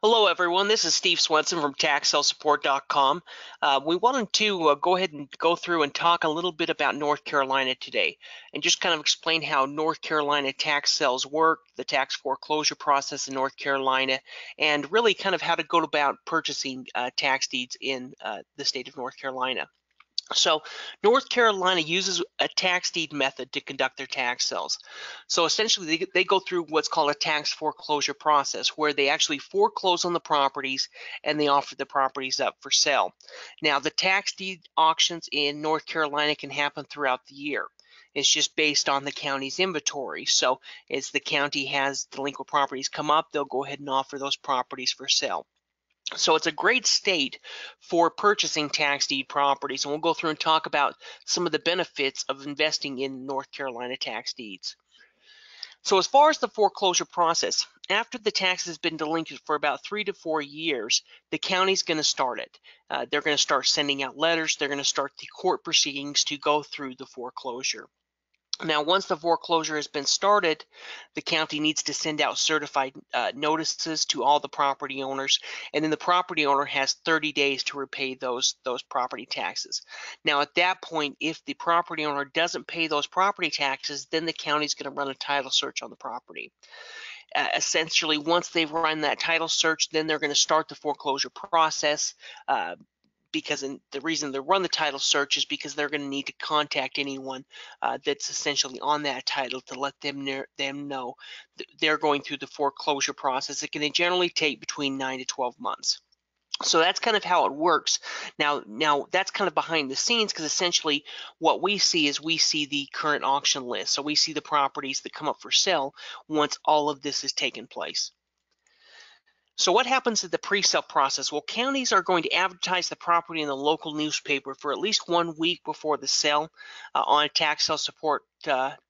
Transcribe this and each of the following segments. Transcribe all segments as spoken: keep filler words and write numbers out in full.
Hello everyone, this is Steve Swenson from Tax Sale Support dot com. Uh, we wanted to uh, go ahead and go through and talk a little bit about North Carolina today and just kind of explain how North Carolina tax sales work, the tax foreclosure process in North Carolina, and really kind of how to go about purchasing uh, tax deeds in uh, the state of North Carolina. So North Carolina uses a tax deed method to conduct their tax sales. So essentially they, they go through what's called a tax foreclosure process where they actually foreclose on the properties and they offer the properties up for sale. Now the tax deed auctions in North Carolina can happen throughout the year. It's just based on the county's inventory. So as the county has delinquent properties come up, they'll go ahead and offer those properties for sale. So it's a great state for purchasing tax deed properties, and we'll go through and talk about some of the benefits of investing in North Carolina tax deeds. So as far as the foreclosure process, after the tax has been delinquent for about three to four years, the county's going to start it. Uh, they're going to start sending out letters. They're going to start the court proceedings to go through the foreclosure. Now, once the foreclosure has been started, the county needs to send out certified uh, notices to all the property owners, and then the property owner has thirty days to repay those those property taxes. Now, at that point, if the property owner doesn't pay those property taxes, then the county's going to run a title search on the property. Uh, essentially, once they've run that title search, then they're going to start the foreclosure process. Uh, Because in, the reason they run the title search is because they're going to need to contact anyone uh, that's essentially on that title to let them them know th they're going through the foreclosure process. It can generally take between nine to twelve months. So that's kind of how it works. Now, now that's kind of behind the scenes, because essentially what we see is we see the current auction list. So we see the properties that come up for sale once all of this has taken place. So what happens at the pre-sale process? Well, counties are going to advertise the property in the local newspaper for at least one week before the sale. Uh, on Tax Sale Support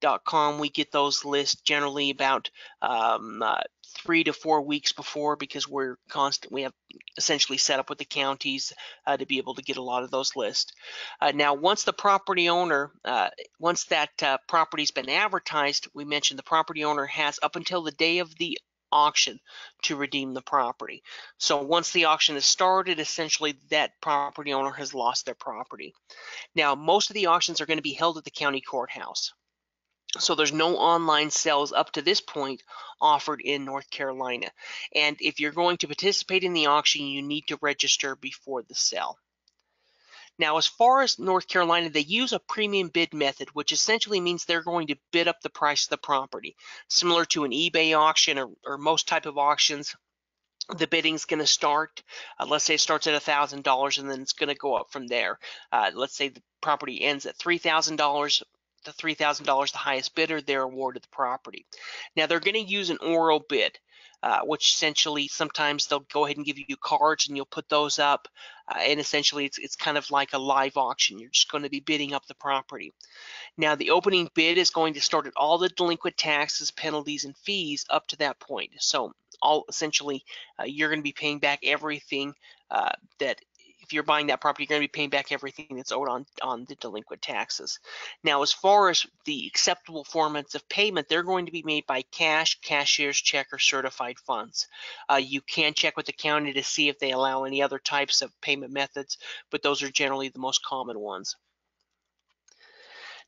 dot com, we get those lists generally about um, uh, three to four weeks before, because we're constant. We have essentially set up with the counties uh, to be able to get a lot of those lists. Uh, now, once the property owner, uh, once that uh, property's been advertised, we mentioned the property owner has up until the day of the auction to redeem the property. So once the auction is started, essentially that property owner has lost their property. Now, most of the auctions are going to be held at the county courthouse. So there's no online sales up to this point offered in North Carolina. And if you're going to participate in the auction, you need to register before the sale. Now, as far as North Carolina, they use a premium bid method, which essentially means they're going to bid up the price of the property. Similar to an eBay auction or, or most type of auctions, the bidding's going to start, uh, let's say it starts at one thousand dollars, and then it's going to go up from there. Uh, let's say the property ends at three thousand dollars. The three thousand dollars, the highest bidder, they're awarded the property. Now, they're going to use an oral bid, uh, which essentially sometimes they'll go ahead and give you cards and you'll put those up. Uh, and essentially, it's, it's kind of like a live auction. You're just going to be bidding up the property. Now, the opening bid is going to start at all the delinquent taxes, penalties, and fees up to that point. So all essentially, uh, you're going to be paying back everything uh, that if you're buying that property, you're going to be paying back everything that's owed on, on the delinquent taxes. Now, as far as the acceptable formats of payment, they're going to be made by cash, cashier's check, or certified funds. Uh, you can check with the county to see if they allow any other types of payment methods, but those are generally the most common ones.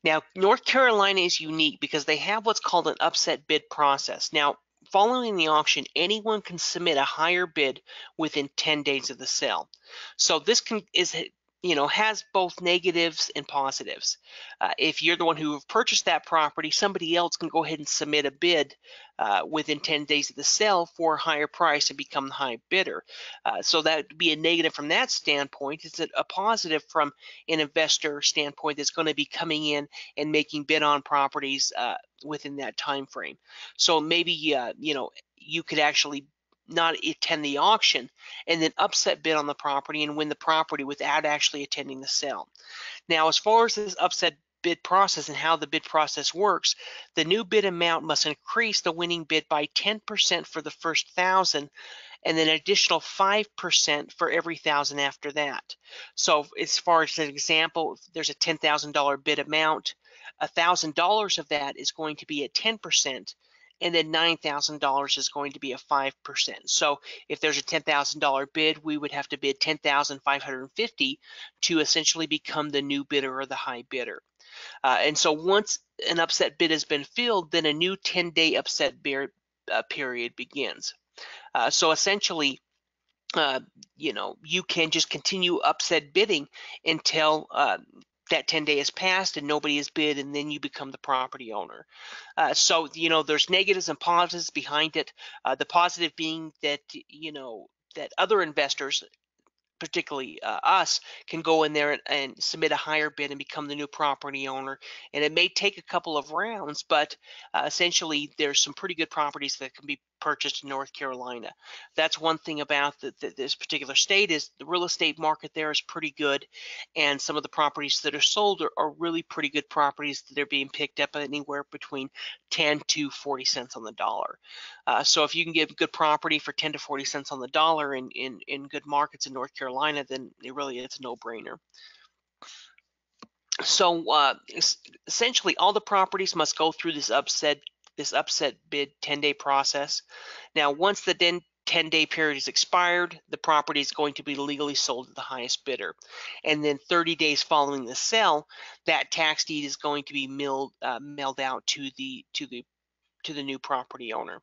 Now, North Carolina is unique because they have what's called an upset bid process. Now, following the auction, anyone can submit a higher bid within ten days of the sale. So this can is you know has both negatives and positives. Uh, if you're the one who have purchased that property, somebody else can go ahead and submit a bid uh, within ten days of the sale for a higher price and become the high bidder. Uh, so that would be a negative from that standpoint. It's a, a positive from an investor standpoint that's going to be coming in and making bid on properties uh, within that time frame. So maybe uh, you know you could actually not attend the auction and then upset bid on the property and win the property without actually attending the sale. Now, as far as this upset bid process and how the bid process works, the new bid amount must increase the winning bid by ten percent for the first thousand and then an additional five percent for every thousand after that. So as far as an example, if there's a ten thousand dollar bid amount, one thousand dollars of that is going to be at ten percent and then nine thousand dollars is going to be a five percent. So if there's a ten thousand dollar bid, we would have to bid ten thousand five hundred fifty dollars to essentially become the new bidder or the high bidder. Uh, and so once an upset bid has been filled, then a new ten day upset bid uh, period begins. Uh, so essentially, uh, you know, you can just continue upset bidding until uh, that ten day has passed and nobody has bid, and then you become the property owner. Uh, so, you know, there's negatives and positives behind it. Uh, the positive being that, you know, that other investors, particularly uh, us, can go in there and, and submit a higher bid and become the new property owner. And it may take a couple of rounds, but uh, essentially there's some pretty good properties that can be purchased in North Carolina. That's one thing about the, the, this particular state is the real estate market there is pretty good, and some of the properties that are sold are, are really pretty good properties that are being picked up anywhere between ten to forty cents on the dollar. Uh, so if you can get good property for ten to forty cents on the dollar in, in, in good markets in North Carolina, then it really it's a no-brainer. So uh, essentially all the properties must go through this upset this upset bid ten day process. Now, once the ten day period is expired, the property is going to be legally sold to the highest bidder. And then thirty days following the sale, that tax deed is going to be mailed, uh, mailed out to the, to the, to the new property owner.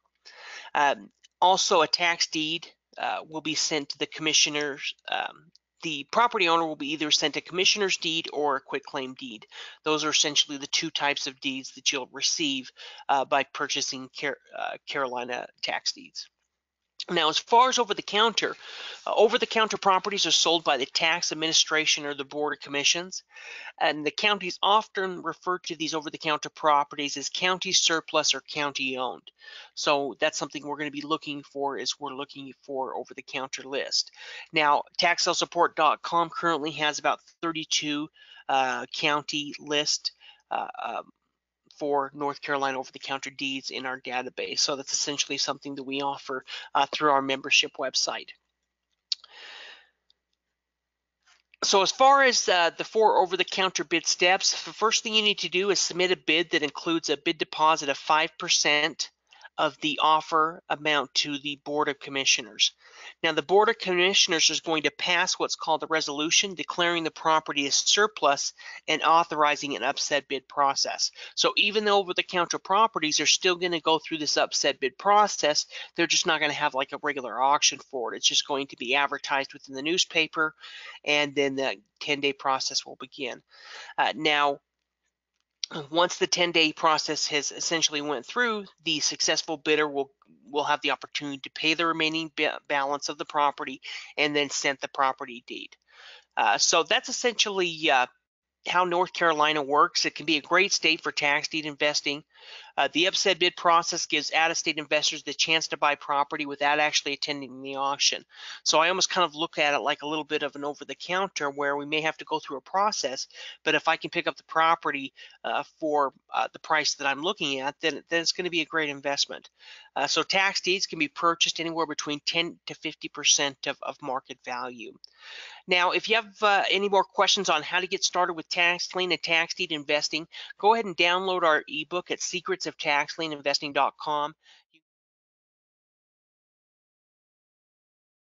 Um, also, a tax deed uh, will be sent to the commissioner's um, The property owner will be either sent a commissioner's deed or a quitclaim deed. Those are essentially the two types of deeds that you'll receive uh, by purchasing Car uh, Carolina tax deeds. Now, as far as over-the-counter, uh, over-the-counter properties are sold by the tax administration or the board of commissions, and the counties often refer to these over-the-counter properties as county surplus or county-owned. So that's something we're going to be looking for as we're looking for over-the-counter list. Now, Tax Sale Support dot com currently has about thirty-two uh, county list uh, um, for North Carolina over-the-counter deeds in our database. So that's essentially something that we offer uh, through our membership website. So as far as uh, the four over-the-counter bid steps, the first thing you need to do is submit a bid that includes a bid deposit of five percent of the offer amount to the Board of Commissioners. Now, the Board of Commissioners is going to pass what's called a resolution declaring the property as surplus and authorizing an upset bid process. So even though over-the-counter properties are still going to go through this upset bid process, they're just not going to have like a regular auction for it. It's just going to be advertised within the newspaper, and then the ten day process will begin. Uh, now, once the ten day process has essentially went through, the successful bidder will will have the opportunity to pay the remaining balance of the property and then send the property deed. Uh, so that's essentially uh, how North Carolina works. It can be a great state for tax deed investing. Uh, the upset bid process gives out-of-state investors the chance to buy property without actually attending the auction. So I almost kind of look at it like a little bit of an over-the-counter where we may have to go through a process, but if I can pick up the property uh, for uh, the price that I'm looking at, then, then it's going to be a great investment. Uh, so tax deeds can be purchased anywhere between ten to fifty percent of, of market value. Now, if you have uh, any more questions on how to get started with tax lien and tax deed investing, go ahead and download our ebook at Secrets of Tax Lien Investing dot com.